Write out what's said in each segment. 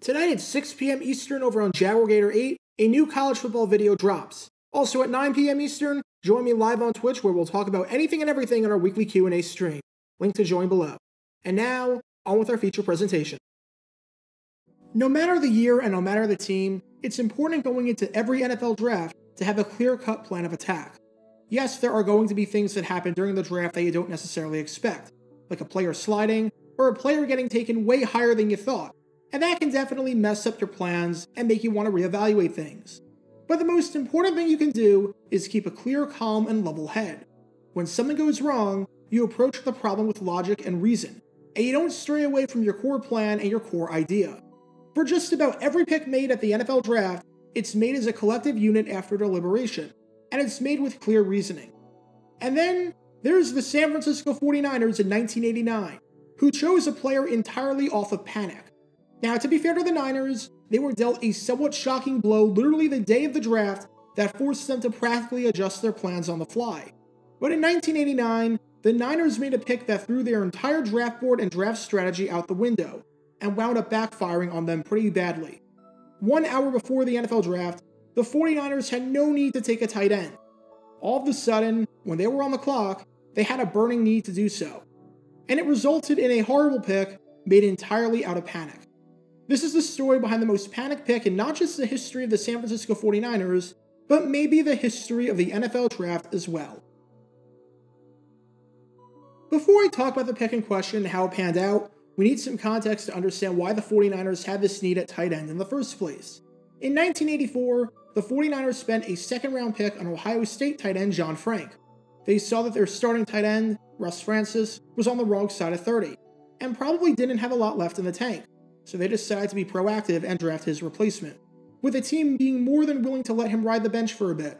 Tonight at 6 p.m. Eastern over on JaguarGator8, a new college football video drops. Also at 9 p.m. Eastern, join me live on Twitch where we'll talk about anything and everything on our weekly Q&A stream. Link to join below. And now, on with our feature presentation. No matter the year and no matter the team, it's important going into every NFL draft to have a clear-cut plan of attack. Yes, there are going to be things that happen during the draft that you don't necessarily expect, like a player sliding or a player getting taken way higher than you thought, and that can definitely mess up your plans and make you want to reevaluate things. But the most important thing you can do is keep a clear, calm, and level head. When something goes wrong, you approach the problem with logic and reason, and you don't stray away from your core plan and your core idea. For just about every pick made at the NFL Draft, it's made as a collective unit after deliberation, and it's made with clear reasoning. And then there's the San Francisco 49ers in 1989, who chose a player entirely off of panic. Now, to be fair to the Niners, they were dealt a somewhat shocking blow literally the day of the draft that forced them to practically adjust their plans on the fly. But in 1989, the Niners made a pick that threw their entire draft board and draft strategy out the window, and wound up backfiring on them pretty badly. 1 hour before the NFL Draft, the 49ers had no need to take a tight end. All of a sudden, when they were on the clock, they had a burning need to do so. And it resulted in a horrible pick made entirely out of panic. This is the story behind the most panicked pick in not just the history of the San Francisco 49ers, but maybe the history of the NFL Draft as well. Before I talk about the pick in question and how it panned out, we need some context to understand why the 49ers had this need at tight end in the first place. In 1984, the 49ers spent a second-round pick on Ohio State tight end John Frank. They saw that their starting tight end, Russ Francis, was on the wrong side of 30, and probably didn't have a lot left in the tank, so they decided to be proactive and draft his replacement, with the team being more than willing to let him ride the bench for a bit.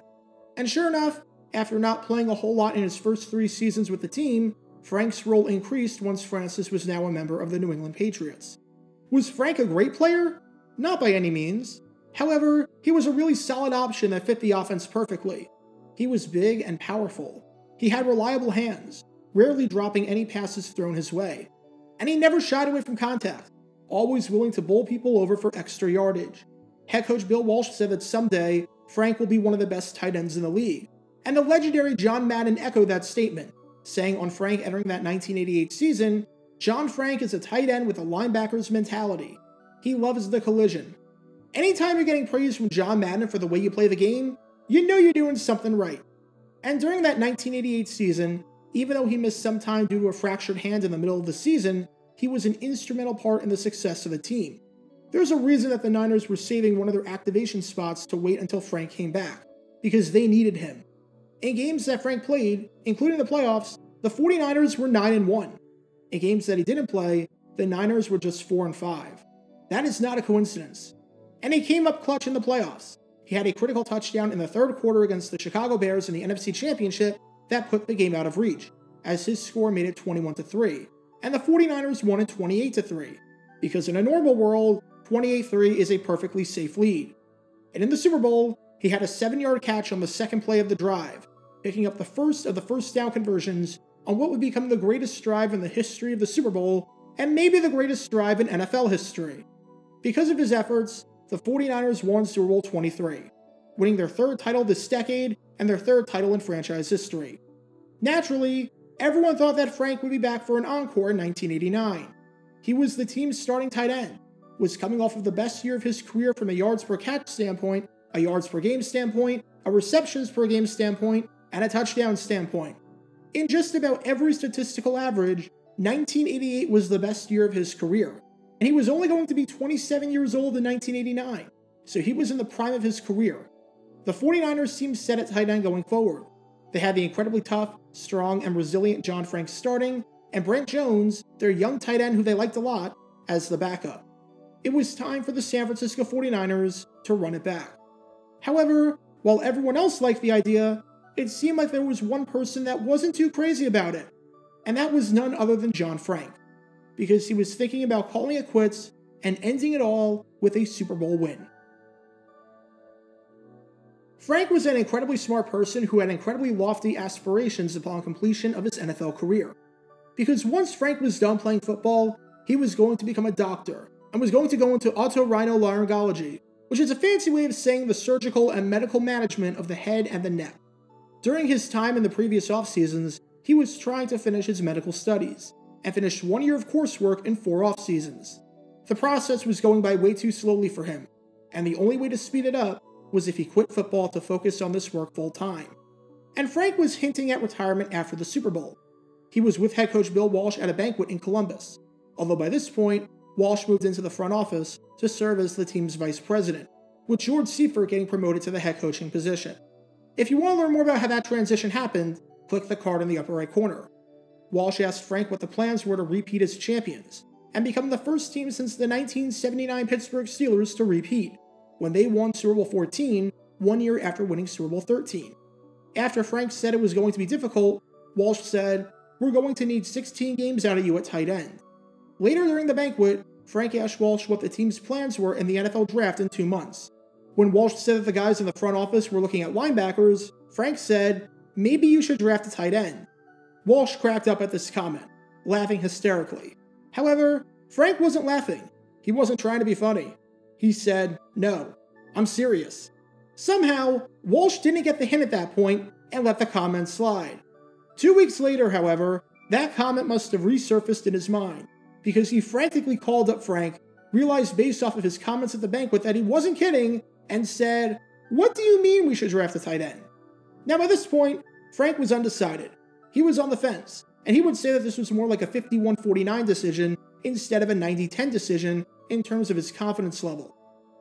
And sure enough, after not playing a whole lot in his first three seasons with the team, Frank's role increased once Francis was now a member of the New England Patriots. Was Frank a great player? Not by any means. However, he was a really solid option that fit the offense perfectly. He was big and powerful. He had reliable hands, rarely dropping any passes thrown his way. And he never shied away from contact, always willing to bowl people over for extra yardage. Head coach Bill Walsh said that someday, Frank will be one of the best tight ends in the league. And the legendary John Madden echoed that statement, saying on Frank entering that 1988 season, "John Frank is a tight end with a linebacker's mentality. He loves the collision." Anytime you're getting praise from John Madden for the way you play the game, you know you're doing something right. And during that 1988 season, even though he missed some time due to a fractured hand in the middle of the season, he was an instrumental part in the success of the team. There's a reason that the Niners were saving one of their activation spots to wait until Frank came back, because they needed him. In games that Frank played, including the playoffs, the 49ers were 9-1. In games that he didn't play, the Niners were just 4-5. That is not a coincidence. And he came up clutch in the playoffs. He had a critical touchdown in the third quarter against the Chicago Bears in the NFC Championship that put the game out of reach, as his score made it 21-3, and the 49ers won it 28-3, because in a normal world, 28-3 is a perfectly safe lead. And in the Super Bowl, he had a 7-yard catch on the second play of the drive, picking up the first of the first down conversions on what would become the greatest drive in the history of the Super Bowl, and maybe the greatest drive in NFL history. Because of his efforts, the 49ers won Super Bowl 23, winning their third title this decade and their third title in franchise history. Naturally, everyone thought that Frank would be back for an encore in 1989. He was the team's starting tight end, was coming off of the best year of his career from a yards per catch standpoint, a yards per game standpoint, a receptions per game standpoint, and a touchdown standpoint. In just about every statistical average, 1988 was the best year of his career, and he was only going to be 27 years old in 1989, so he was in the prime of his career. The 49ers seemed set at tight end going forward. They had the incredibly tough, strong, and resilient John Frank starting, and Brent Jones, their young tight end who they liked a lot, as the backup. It was time for the San Francisco 49ers to run it back. However, while everyone else liked the idea, it seemed like there was one person that wasn't too crazy about it, and that was none other than John Frank, because he was thinking about calling it quits and ending it all with a Super Bowl win. Frank was an incredibly smart person who had incredibly lofty aspirations upon completion of his NFL career, because once Frank was done playing football, he was going to become a doctor, and was going to go into otorhinolaryngology, which is a fancy way of saying the surgical and medical management of the head and the neck. During his time in the previous off-seasons, he was trying to finish his medical studies, and finished 1 year of coursework in 4 off-seasons. The process was going by way too slowly for him, and the only way to speed it up was if he quit football to focus on this work full-time. And Frank was hinting at retirement after the Super Bowl. He was with head coach Bill Walsh at a banquet in Columbus, although by this point, Walsh moved into the front office to serve as the team's vice president, with George Seifert getting promoted to the head coaching position. If you want to learn more about how that transition happened, click the card in the upper right corner. Walsh asked Frank what the plans were to repeat as champions, and become the first team since the 1979 Pittsburgh Steelers to repeat, when they won Super Bowl XIV, 1 year after winning Super Bowl XIII. After Frank said it was going to be difficult, Walsh said, "We're going to need 16 games out of you at tight end." Later during the banquet, Frank asked Walsh what the team's plans were in the NFL Draft in 2 months. When Walsh said that the guys in the front office were looking at linebackers, Frank said, "Maybe you should draft a tight end." Walsh cracked up at this comment, laughing hysterically. However, Frank wasn't laughing. He wasn't trying to be funny. He said, "No, I'm serious." Somehow, Walsh didn't get the hint at that point and let the comment slide. 2 weeks later, however, that comment must have resurfaced in his mind, because he frantically called up Frank, realized based off of his comments at the banquet that he wasn't kidding, and said, "What do you mean we should draft a tight end?" Now by this point, Frank was undecided. He was on the fence, and he would say that this was more like a 51-49 decision instead of a 90-10 decision in terms of his confidence level.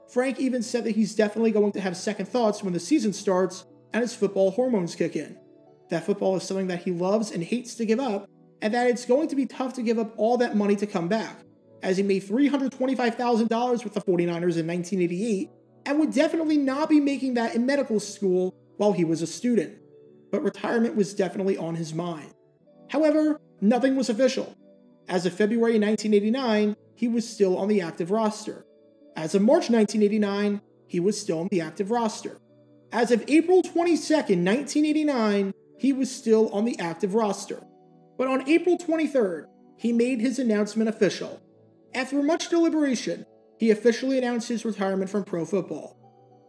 Frank even said that he's definitely going to have second thoughts when the season starts and his football hormones kick in, that football is something that he loves and hates to give up, and that it's going to be tough to give up all that money to come back, as he made $325,000 with the 49ers in 1988 and would definitely not be making that in medical school while he was a student. But retirement was definitely on his mind. However, nothing was official. As of February 1989, he was still on the active roster. As of March 1989, he was still on the active roster. As of April 22, 1989, he was still on the active roster. But on April 23rd, he made his announcement official. After much deliberation, he officially announced his retirement from pro football.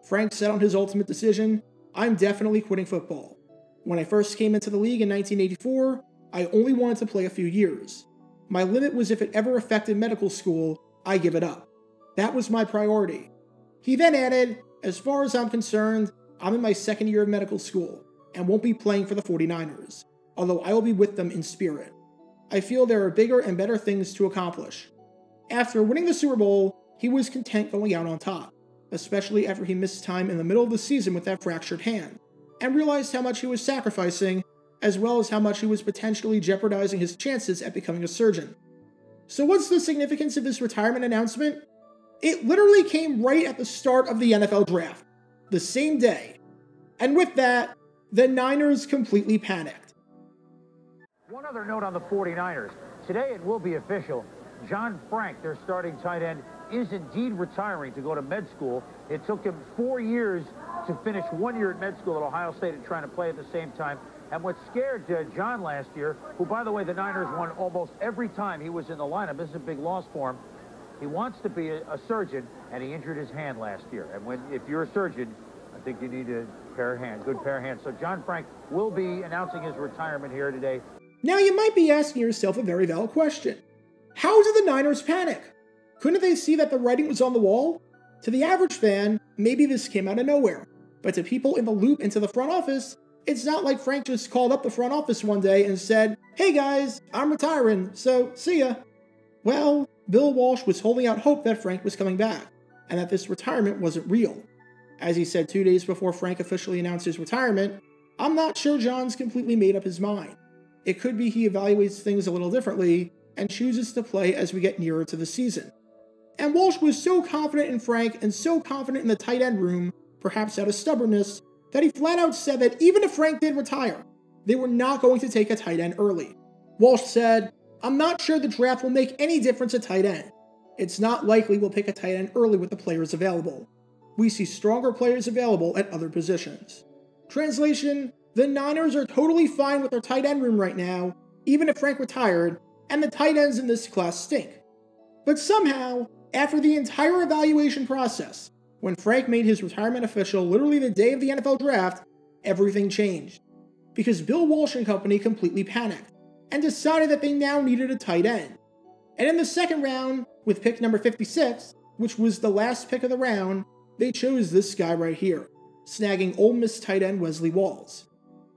Frank said on his ultimate decision, "I'm definitely quitting football. When I first came into the league in 1984, I only wanted to play a few years. My limit was if it ever affected medical school, I give it up. That was my priority." He then added, "As far as I'm concerned, I'm in my second year of medical school and won't be playing for the 49ers. Although I will be with them in spirit. I feel there are bigger and better things to accomplish." After winning the Super Bowl, he was content going out on top, especially after he missed time in the middle of the season with that fractured hand, and realized how much he was sacrificing, as well as how much he was potentially jeopardizing his chances at becoming a surgeon. So what's the significance of this retirement announcement? It literally came right at the start of the NFL Draft, the same day. And with that, the Niners completely panicked. One other note on the 49ers. Today it will be official. John Frank, their starting tight end, is indeed retiring to go to med school. It took him 4 years to finish 1 year at med school at Ohio State and trying to play at the same time. And what scared John last year, who, by the way, the Niners won almost every time he was in the lineup. This is a big loss for him. He wants to be a surgeon, and he injured his hand last year. And if you're a surgeon, I think you need a pair of hands, good pair of hands. So John Frank will be announcing his retirement here today. Now you might be asking yourself a very valid question. How did the Niners panic? Couldn't they see that the writing was on the wall? To the average fan, maybe this came out of nowhere, but to people in the loop and to the front office, it's not like Frank just called up the front office one day and said, "Hey guys, I'm retiring, so see ya." Well, Bill Walsh was holding out hope that Frank was coming back, and that this retirement wasn't real. As he said 2 days before Frank officially announced his retirement, "I'm not sure John's completely made up his mind. It could be he evaluates things a little differently and chooses to play as we get nearer to the season." And Walsh was so confident in Frank and so confident in the tight end room, perhaps out of stubbornness, that he flat out said that even if Frank did retire, they were not going to take a tight end early. Walsh said, "I'm not sure the draft will make any difference at tight end. It's not likely we'll pick a tight end early with the players available. We see stronger players available at other positions." Translation: the Niners are totally fine with their tight end room right now, even if Frank retired, and the tight ends in this class stink. But somehow, After the entire evaluation process, when Frank made his retirement official literally the day of the NFL Draft, everything changed, because Bill Walsh and company completely panicked and decided that they now needed a tight end. And in the second round, with pick number 56, which was the last pick of the round, they chose this guy right here, snagging Ole Miss tight end Wesley Walls.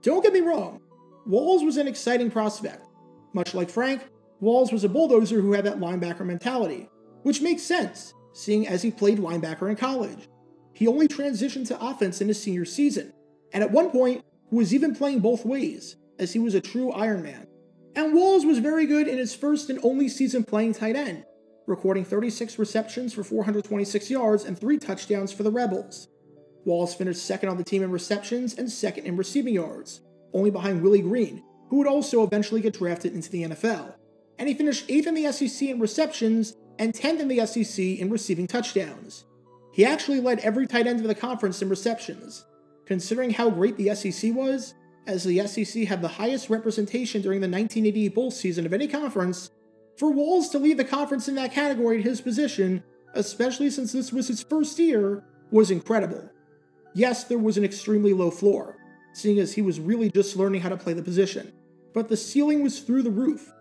Don't get me wrong, Walls was an exciting prospect. Much like Frank, Walls was a bulldozer who had that linebacker mentality, which makes sense, seeing as he played linebacker in college. He only transitioned to offense in his senior season, and at one point was even playing both ways, as he was a true Iron Man. And Walls was very good in his first and only season playing tight end, recording 36 receptions for 426 yards and 3 touchdowns for the Rebels. Walls finished second on the team in receptions and second in receiving yards, only behind Willie Green, who would also eventually get drafted into the NFL. And he finished 8th in the SEC in receptions and 10th in the SEC in receiving touchdowns. He actually led every tight end of the conference in receptions. Considering how great the SEC was, as the SEC had the highest representation during the 1988 bowl season of any conference, for Walls to lead the conference in that category at his position, especially since this was his first year, was incredible. Yes, there was an extremely low floor, seeing as he was really just learning how to play the position, but the ceiling was through the roof.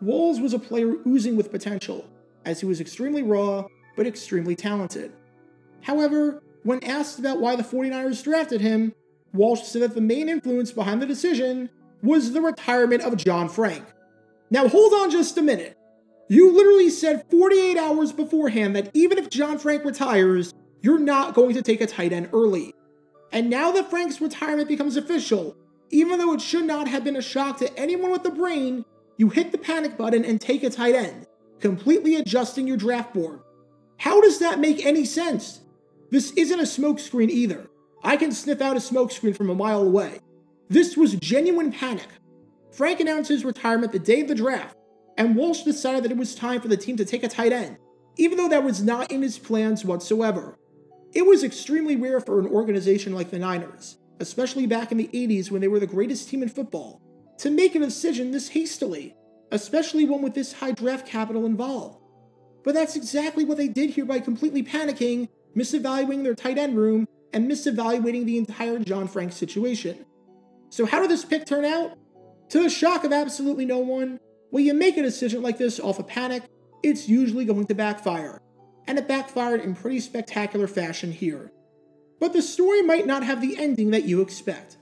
Walls was a player oozing with potential, as he was extremely raw, but extremely talented. However, when asked about why the 49ers drafted him, Walsh said that the main influence behind the decision was the retirement of John Frank. Now hold on just a minute. You literally said 48 hours beforehand that even if John Frank retires, you're not going to take a tight end early. And now that Frank's retirement becomes official, even though it should not have been a shock to anyone with a brain, you hit the panic button and take a tight end, completely adjusting your draft board. How does that make any sense? This isn't a smokescreen either. I can sniff out a smokescreen from a mile away. This was genuine panic. Frank announced his retirement the day of the draft, and Walsh decided that it was time for the team to take a tight end, even though that was not in his plans whatsoever. It was extremely rare for an organization like the Niners, especially back in the 80s when they were the greatest team in football, to make a decision this hastily, especially one with this high draft capital involved. But that's exactly what they did here by completely panicking, misevaluating their tight end room, and misevaluating the entire John Frank situation. So how did this pick turn out? To the shock of absolutely no one, when you make a decision like this off of panic, it's usually going to backfire. And it backfired in pretty spectacular fashion here. But the story might not have the ending that you expect.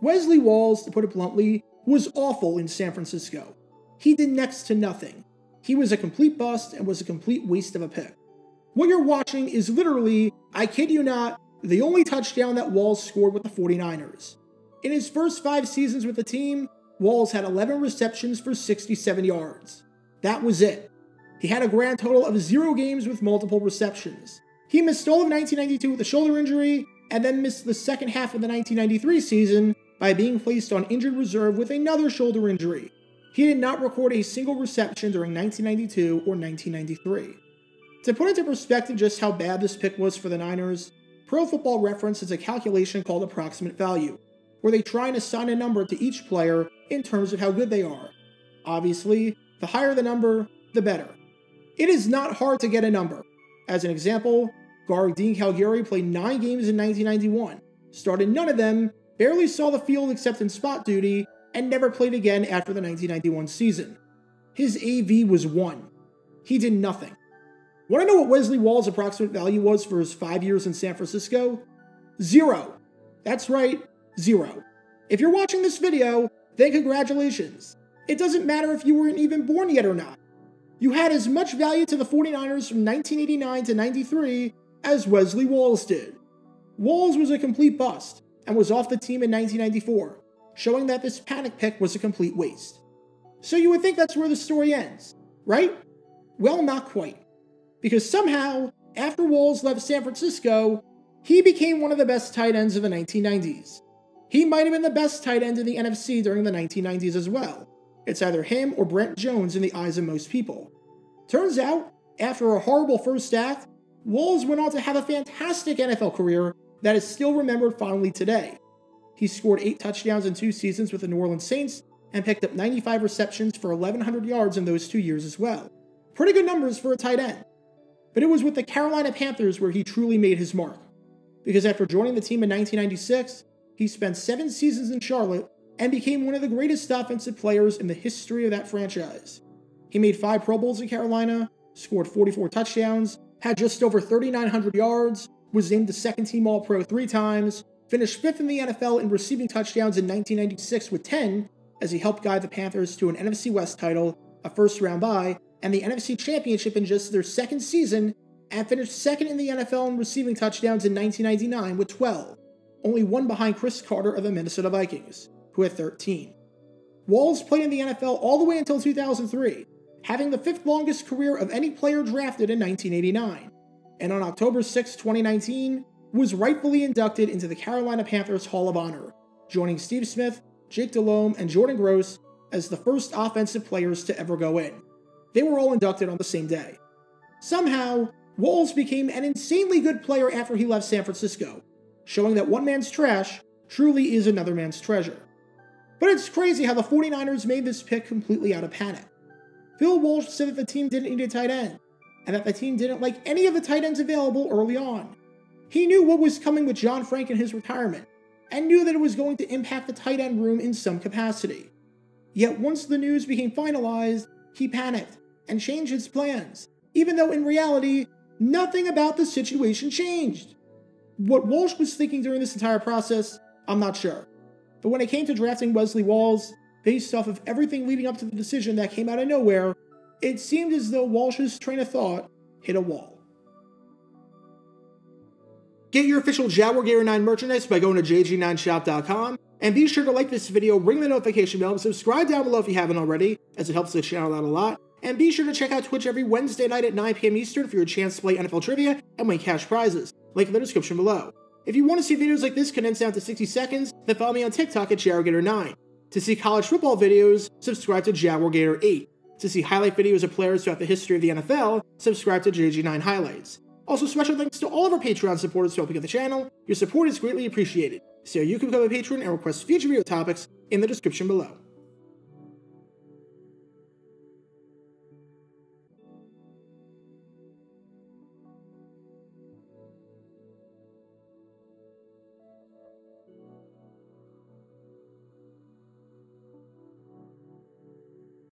Wesley Walls, to put it bluntly, was awful in San Francisco. He did next to nothing. He was a complete bust and was a complete waste of a pick. What you're watching is literally, I kid you not, the only touchdown that Walls scored with the 49ers. In his first 5 seasons with the team, Walls had 11 receptions for 67 yards. That was it. He had a grand total of 0 games with multiple receptions. He missed all of 1992 with a shoulder injury, and then missed the second half of the 1993 season by being placed on injured reserve with another shoulder injury. He did not record a single reception during 1992 or 1993. To put into perspective just how bad this pick was for the Niners, Pro Football Reference is a calculation called approximate value, where they try and assign a number to each player in terms of how good they are. Obviously, the higher the number, the better. It is not hard to get a number. As an example, guard Dean Caligiuri played 9 games in 1991, started none of them, barely saw the field except in spot duty, and never played again after the 1991 season. His AV was 1. He did nothing. Want to know what Wesley Walls' approximate value was for his 5 years in San Francisco? 0. That's right, 0. If you're watching this video, then congratulations. It doesn't matter if you weren't even born yet or not. You had as much value to the 49ers from 1989 to 93 as Wesley Walls did. Walls was a complete bust and was off the team in 1994, showing that this panic pick was a complete waste. So you would think that's where the story ends, right? Well, not quite. Because somehow, after Walls left San Francisco, he became one of the best tight ends of the 1990s. He might have been the best tight end in the NFC during the 1990s as well. It's either him or Brent Jones in the eyes of most people. Turns out, after a horrible first act, Walls went on to have a fantastic NFL career that is still remembered fondly today. He scored 8 touchdowns in 2 seasons with the New Orleans Saints and picked up 95 receptions for 1,100 yards in those 2 years as well. Pretty good numbers for a tight end. But it was with the Carolina Panthers where he truly made his mark, because after joining the team in 1996, he spent 7 seasons in Charlotte and became one of the greatest offensive players in the history of that franchise. He made 5 Pro Bowls in Carolina, scored 44 touchdowns, had just over 3,900 yards, was named the second-team All-Pro 3 times, finished 5th in the NFL in receiving touchdowns in 1996 with 10, as he helped guide the Panthers to an NFC West title, a first-round bye, and the NFC Championship in just their 2nd season, and finished 2nd in the NFL in receiving touchdowns in 1999 with 12, only one behind Chris Carter of the Minnesota Vikings, who had 13. Walls played in the NFL all the way until 2003, having the 5th longest career of any player drafted in 1989, and on October 6, 2019, was rightfully inducted into the Carolina Panthers Hall of Honor, joining Steve Smith, Jake Delhomme, and Jordan Gross as the first offensive players to ever go in. They were all inducted on the same day. Somehow, Walls became an insanely good player after he left San Francisco, showing that one man's trash truly is another man's treasure. But it's crazy how the 49ers made this pick completely out of panic. Bill Walsh said that the team didn't need a tight end, and that the team didn't like any of the tight ends available early on. He knew what was coming with John Frank and his retirement, and knew that it was going to impact the tight end room in some capacity. Yet once the news became finalized, he panicked and changed his plans, even though in reality, nothing about the situation changed. What Walsh was thinking during this entire process, I'm not sure. But when it came to drafting Wesley Walls, based off of everything leading up to the decision that came out of nowhere, it seemed as though Walsh's train of thought hit a wall. Get your official JaguarGator9 merchandise by going to jg9shop.com, and be sure to like this video, ring the notification bell, and subscribe down below if you haven't already, as it helps the channel out a lot. And be sure to check out Twitch every Wednesday night at 9 PM Eastern for your chance to play NFL Trivia and win cash prizes. Link in the description below. If you want to see videos like this condensed down to 60 seconds, then follow me on TikTok at JaguarGator9. To see college football videos, subscribe to JaguarGator8. To see highlight videos of players throughout the history of the NFL, subscribe to JG9 Highlights. Also, special thanks to all of our Patreon supporters to help out the channel. Your support is greatly appreciated. So you can become a patron and request future video topics in the description below.